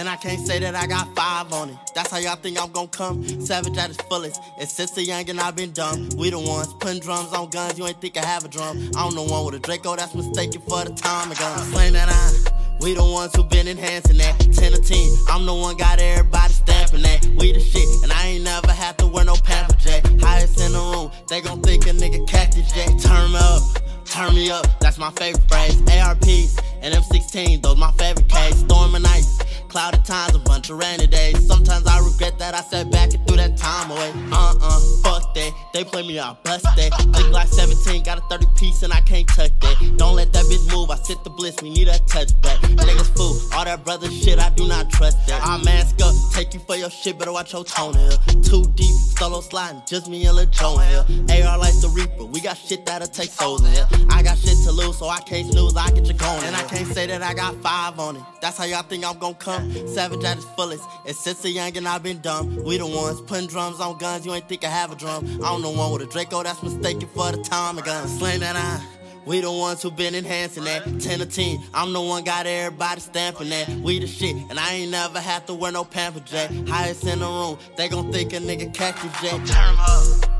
And I can't say that I got five on it. That's how y'all think I'm gon' come. Savage at its fullest. It's since the young and I been dumb. We the ones putting drums on guns. You ain't think I have a drum. I'm the one with a Draco that's mistaken for the time again. Plain that we the ones who been enhancing that. 10 to 10. I'm the one got everybody stamping that. We the shit. And I ain't never have to wear no pamper jack. Highest in the room. They gon' think a nigga Cactus Jack. Turn me up. Turn me up. That's my favorite phrase. ARPs and M16. Those my favorite case. Storm and ice. Cloudy times, a bunch of rainy days. Sometimes I regret that I sat back and threw that time away. Fuck that. They play me out, bust that. Think like 17, got a 30 piece and I can't touch that. Don't let that bitch move, I sit the bliss, we need a touchback. Niggas fool, all that brother shit, I do not trust that. I mask up, take you for your shit, better watch your tone here. Too deep, solo sliding, just me and Lil Joe in here. AR like the Reaper, we got shit that'll take souls in here. I got shit to lose, so I can't snooze, I get you going. And I can't say that I got five on it. That's how y'all think I'm gon' come. Savage at its fullest. It's since the young and I been dumb. We the ones putting drums on guns. You ain't think I have a drum. I'm the one with a Draco that's mistaken for the time and gun. Sling that iron. We the ones who been enhancing that. 10 to 10. I'm the one got everybody stamping that. We the shit. And I ain't never have to wear no pamper jack. Highest in the room. They gon' think a nigga Cactus Jack. Turn up.